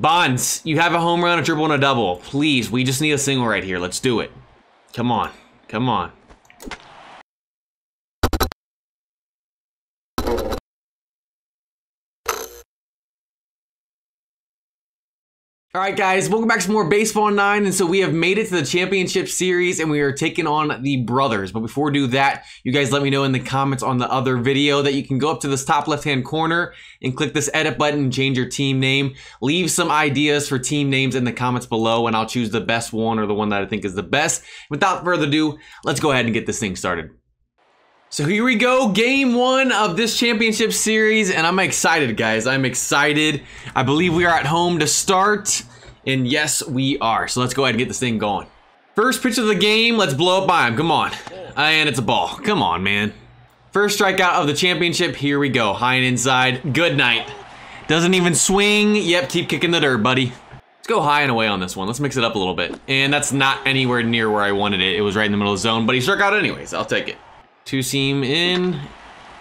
Bonds, you have a home run, a triple, and a double. Please, we just need a single right here. Let's do it. Come on. Come on. All right, guys, welcome back to more Baseball 9. And so we have made it to the championship series and we are taking on the brothers. But before we do that, you guys let me know in the comments on the other video that you can go up to this top left-hand corner and click this edit button and change your team name. Leave some ideas for team names in the comments below and I'll choose the best one or the one that I think is the best. Without further ado, let's go ahead and get this thing started. So here we go, game one of this championship series, and I'm excited, guys. I'm excited. I believe we are at home to start, and yes, we are. So let's go ahead and get this thing going. First pitch of the game, let's blow up by him, come on. And it's a ball, come on, man. First strikeout of the championship, here we go. High and inside, good night. Doesn't even swing, yep, keep kicking the dirt, buddy. Let's go high and away on this one, let's mix it up a little bit. And that's not anywhere near where I wanted it. It was right in the middle of the zone, but he struck out anyways, I'll take it. Two seam in,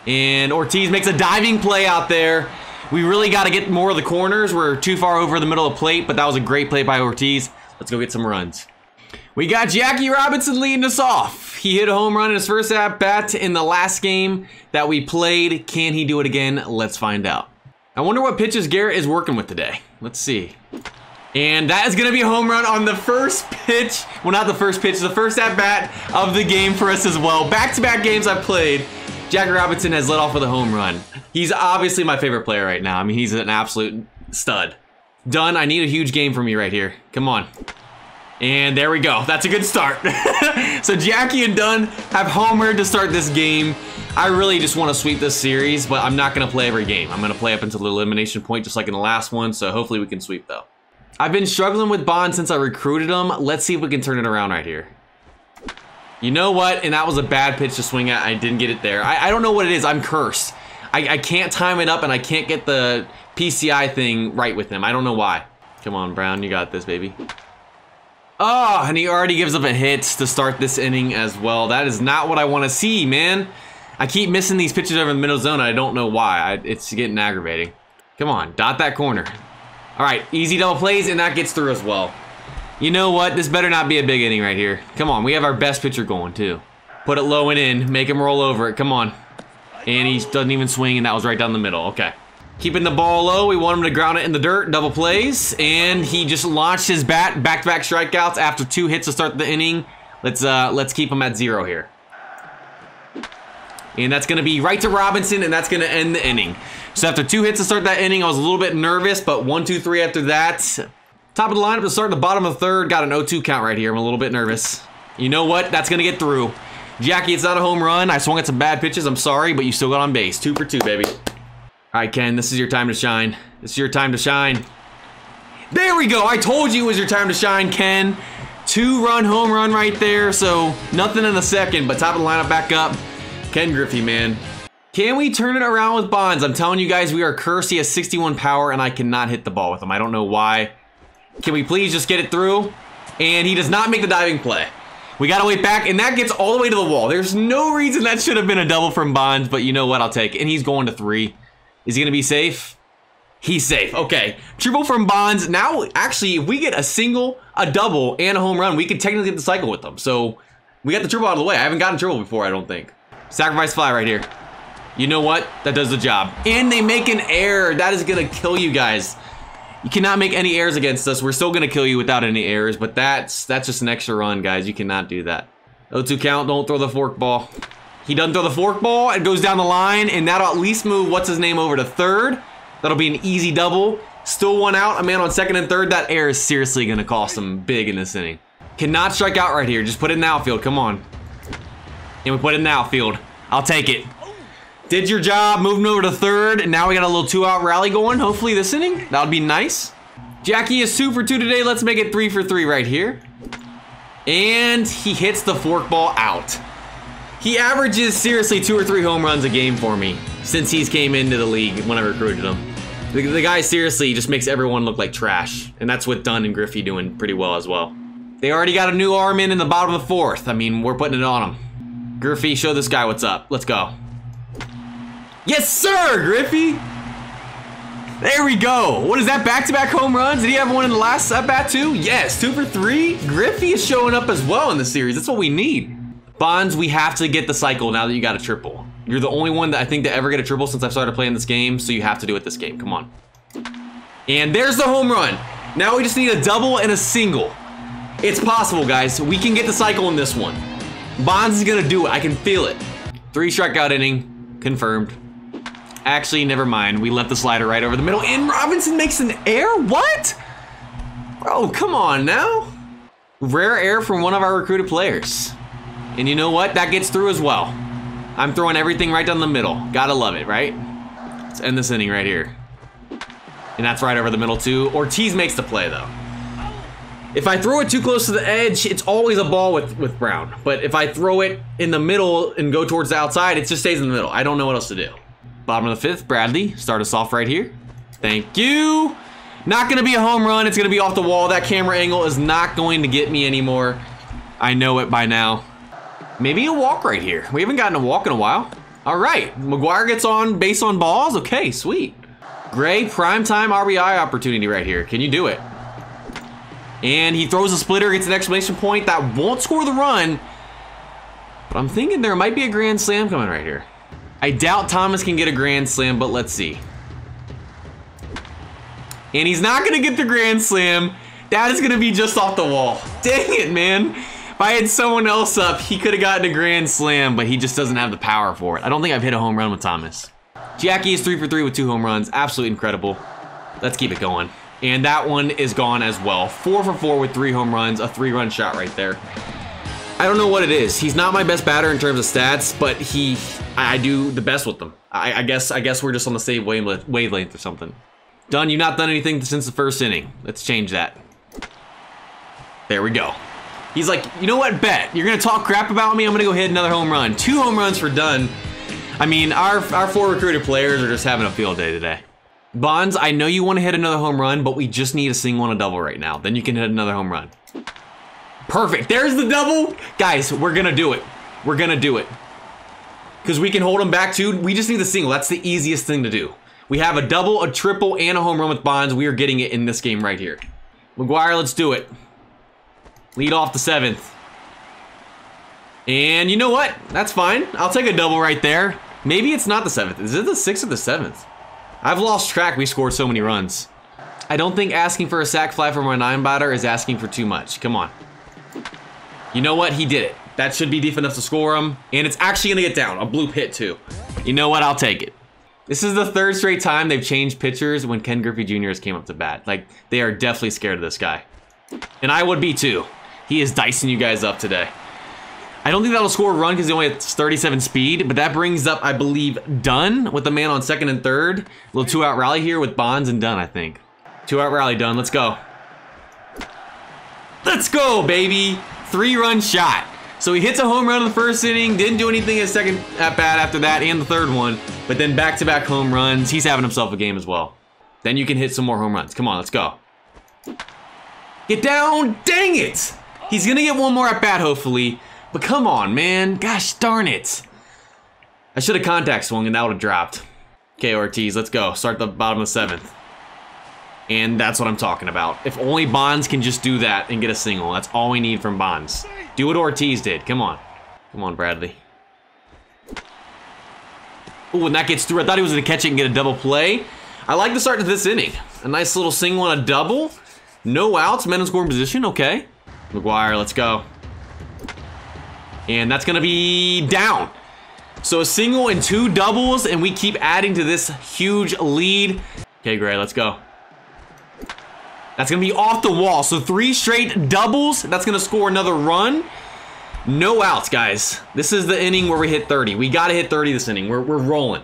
and Ortiz makes a diving play out there. We really got to get more of the corners. We're too far over the middle of the plate, but that was a great play by Ortiz. Let's go get some runs. We got Jackie Robinson leading us off. He hit a home run in his first at-bat in the last game that we played. Can he do it again? Let's find out. I wonder what pitches Garrett is working with today. Let's see. And that is going to be a home run on the first pitch. Well, not the first pitch, the first at-bat of the game for us as well. Back-to-back games I've played, Jackie Robinson has led off with a home run. He's obviously my favorite player right now. I mean, he's an absolute stud. Dunn, I need a huge game from you right here. Come on. And there we go. That's a good start. So Jackie and Dunn have homered to start this game. I really just want to sweep this series, but I'm not going to play every game. I'm going to play up until the elimination point, just like in the last one. So hopefully we can sweep, though. I've been struggling with Bonds since I recruited him. Let's see if we can turn it around right here. You know what? And that was a bad pitch to swing at. I didn't get it there. I don't know what it is. I'm cursed. I can't time it up, and I can't get the PCI thing right with him. I don't know why. Come on, Brown. You got this, baby. Oh, and he already gives up a hit to start this inning as well. That is not what I want to see, man. I keep missing these pitches over the middle zone. I don't know why. It's getting aggravating. Come on. Dot that corner. All right, easy double plays, and that gets through as well. You know what? This better not be a big inning right here. Come on, we have our best pitcher going, too. Put it low and in. Make him roll over it. Come on. And he doesn't even swing, and that was right down the middle. Okay. Keeping the ball low. We want him to ground it in the dirt. Double plays, and he just launched his bat. Back-to-back strikeouts after two hits to start the inning. Let's keep him at zero here. And that's going to be right to Robinson, and that's going to end the inning. So after two hits to start that inning, I was a little bit nervous, but 1, 2, 3 after that. Top of the lineup to start the bottom of the third. Got an 0-2 count right here. I'm a little bit nervous. You know what? That's going to get through. Jackie, it's not a home run. I swung at some bad pitches. I'm sorry, but you still got on base. 2 for 2, baby. All right, Ken, this is your time to shine. This is your time to shine. There we go. I told you it was your time to shine, Ken. 2-run home run right there, so nothing in the second, but top of the lineup back up. Ken Griffey, man. Can we turn it around with Bonds? I'm telling you guys, we are cursed. He has 61 power, and I cannot hit the ball with him. I don't know why. Can we please just get it through? And he does not make the diving play. We got to wait back, and that gets all the way to the wall. There's no reason that should have been a double from Bonds, but you know what? I'll take it. And he's going to 3. Is he going to be safe? He's safe. Okay. Triple from Bonds. Now, actually, if we get a single, a double, and a home run, we could technically get the cycle with them. So we got the triple out of the way. I haven't gotten triple before, I don't think. Sacrifice fly right here. You know what? That does the job. And they make an error. That is going to kill you guys. You cannot make any errors against us. We're still going to kill you without any errors, but that's just an extra run, guys. You cannot do that. 0-2 count. Don't throw the fork ball. He doesn't throw the fork ball. It goes down the line, and that'll at least move what's-his-name over to third. That'll be an easy double. Still one out. A man on second and third. That error is seriously going to cost him big in this inning. Cannot strike out right here. Just put it in the outfield. Come on. And we put it in the outfield. I'll take it. Did your job, moving over to third, and now we got a little 2-out rally going, hopefully this inning. That would be nice. Jackie is 2 for 2 today. Let's make it 3 for 3 right here. And he hits the forkball out. He averages, seriously, 2 or 3 home runs a game for me since he's came into the league when I recruited him. The guy, seriously, just makes everyone look like trash, and that's what Dunn and Griffey doing pretty well as well. They already got a new arm in the bottom of the fourth. I mean, we're putting it on him. Griffey, show this guy what's up. Let's go. Yes, sir, Griffey. There we go. What is that, back-to-back home runs? Did he have one in the last at-bat too? Yes, 2 for 3. Griffey is showing up as well in the series. That's what we need. Bonds, we have to get the cycle now that you got a triple. You're the only one that I think to ever get a triple since I've started playing this game, so you have to do it this game. Come on. And there's the home run. Now we just need a double and a single. It's possible, guys. We can get the cycle in this one. Bonds is gonna do it. I can feel it. 3 strikeout inning, confirmed. Actually, never mind. We left the slider right over the middle, and Robinson makes an error? What? Bro, come on now. Rare error from one of our recruited players. And you know what? That gets through as well. I'm throwing everything right down the middle. Gotta love it, right? Let's end this inning right here. And that's right over the middle too. Ortiz makes the play though. If I throw it too close to the edge, it's always a ball with Brown. But if I throw it in the middle and go towards the outside, it just stays in the middle. I don't know what else to do. Bottom of the fifth, Bradley, start us off right here. Thank you. Not gonna be a home run. It's gonna be off the wall. That camera angle is not going to get me anymore. I know it by now. Maybe a walk right here. We haven't gotten a walk in a while. All right, McGuire gets on base on balls. Okay, sweet. Gray, primetime RBI opportunity right here. Can you do it? And he throws a splitter, gets an exclamation point. That won't score the run, but I'm thinking there might be a grand slam coming right here. I doubt Thomas can get a grand slam, but let's see. And he's not gonna get the grand slam. That is gonna be just off the wall. Dang it, man. If I had someone else up, he could have gotten a grand slam, but he just doesn't have the power for it. I don't think I've hit a home run with Thomas. Jackie is 3 for 3 with 2 home runs. Absolutely incredible. Let's keep it going. And that one is gone as well. 4 for 4 with 3 home runs, a 3-run shot right there. I don't know what it is. He's not my best batter in terms of stats, but I do the best with them. I guess we're just on the same wavelength or something. Dunn, you've not done anything since the first inning. Let's change that. There we go. He's like, you know what, bet. You're gonna talk crap about me, I'm gonna go hit another home run. 2 home runs for Dunn. I mean, our 4 recruited players are just having a field day today. Bonds, I know you want to hit another home run, but we just need a single and a double right now. Then you can hit another home run. Perfect. There's the double. Guys, we're going to do it. We're going to do it. Because we can hold them back too. We just need the single. That's the easiest thing to do. We have a double, a triple, and a home run with Bonds. We are getting it in this game right here. McGuire, let's do it. Lead off the 7th. And you know what? That's fine. I'll take a double right there. Maybe it's not the 7th. Is it the 6th or the 7th? I've lost track. We scored so many runs. I don't think asking for a sac fly from our 9 batter is asking for too much. Come on. You know what? He did it. That should be deep enough to score him. And it's actually going to get down. A bloop hit, too. You know what? I'll take it. This is the 3rd straight time they've changed pitchers when Ken Griffey Jr. has came up to bat. Like, they are definitely scared of this guy. And I would be, too. He is dicing you guys up today. I don't think that'll score a run because he only has 37 speed, but that brings up, I believe, Dunn with the man on 2nd and 3rd. A little 2-out rally here with Bonds and Dunn, I think. 2-out rally, Dunn. Let's go. Let's go, baby. 3-run shot. So he hits a home run in the 1st inning, didn't do anything in his 2nd at-bat after that and the 3rd one, but then back-to-back home runs. He's having himself a game as well. Then you can hit some more home runs. Come on, let's go. Get down. Dang it. He's going to get one more at-bat, hopefully. But come on, man. Gosh darn it. I should have contact swung and that would have dropped. Okay, Ortiz, let's go. Start the bottom of the 7th. And that's what I'm talking about. If only Bonds can just do that and get a single. That's all we need from Bonds. Do what Ortiz did. Come on. Come on, Bradley. Ooh, and that gets through. I thought he was going to catch it and get a double play. I like the start to this inning. A nice little single and a double. No outs. Men in scoring position. Okay. McGuire, let's go. And that's gonna be down. So a single and 2 doubles, and we keep adding to this huge lead. Okay, Gray, let's go. That's gonna be off the wall. So 3 straight doubles. That's gonna score another run. No outs, guys. This is the inning where we hit 30. We gotta hit 30 this inning. We're rolling.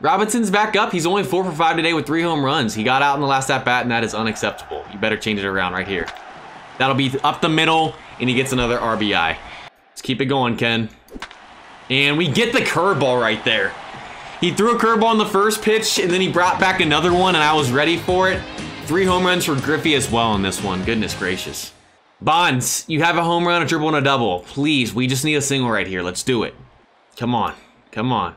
Robinson's back up. He's only 4 for 5 today with 3 home runs. He got out in the last at bat, and that is unacceptable. You better change it around right here. That'll be up the middle, and he gets another RBI. Let's keep it going, Ken. And we get the curveball right there. He threw a curveball on the 1st pitch, and then he brought back another one, and I was ready for it. 3 home runs for Griffey as well in this one. Goodness gracious. Bonds, you have a home run, a triple, and a double. Please, we just need a single right here. Let's do it. Come on. Come on.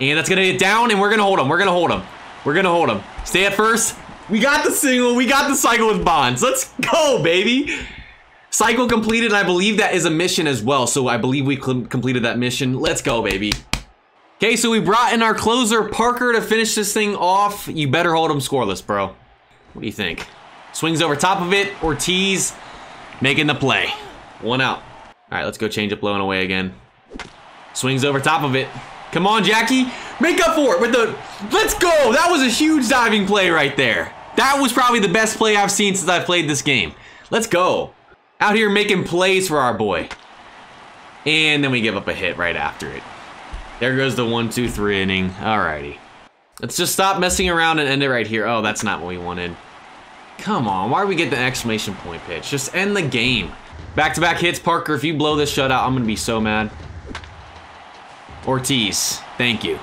And that's going to get down, and we're going to hold him. We're going to hold him. We're going to hold him. Stay at first. We got the single. We got the cycle with Bonds. Let's go, baby. Cycle completed, and I believe that is a mission as well. So I believe we completed that mission. Let's go, baby. Okay, so we brought in our closer, Parker, to finish this thing off. You better hold him scoreless, bro. What do you think? Swings over top of it. Ortiz making the play. One out. All right, let's go change up low and away again. Swings over top of it. Come on, Jackie. Make up for it with the... Let's go. That was a huge diving play right there. That was probably the best play I've seen since I've played this game. Let's go. Out here making plays for our boy. And then we give up a hit right after it. There goes the 1-2-3 inning. Alrighty. Let's just stop messing around and end it right here. Oh, that's not what we wanted. Come on. Why do we get the exclamation point pitch? Just end the game. Back-to-back hits, Parker. If you blow this shutout, I'm going to be so mad. Ortiz, thank you.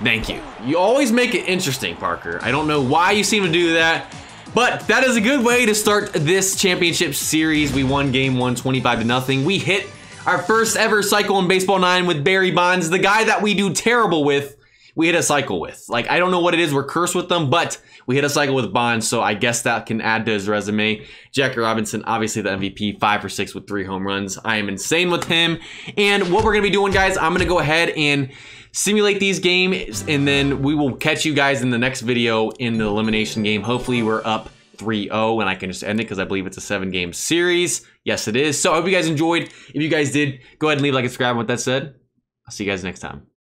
Thank you. You always make it interesting, Parker. I don't know why you seem to do that, but that is a good way to start this championship series. We won game one, 25-0. We hit our first ever cycle in Baseball 9 with Barry Bonds, the guy that we do terrible with, we hit a cycle with. Like, I don't know what it is. We're cursed with them, but we hit a cycle with Bonds, so I guess that can add to his resume. Jackie Robinson, obviously the MVP, 5 for 6 with 3 home runs. I am insane with him. And what we're going to be doing, guys, I'm going to go ahead and simulate these games, and then we will catch you guys in the next video in the elimination game. Hopefully, we're up 3-0, and I can just end it because I believe it's a 7-game series. Yes, it is. So I hope you guys enjoyed. If you guys did, go ahead and leave a like and subscribe. With that said, I'll see you guys next time.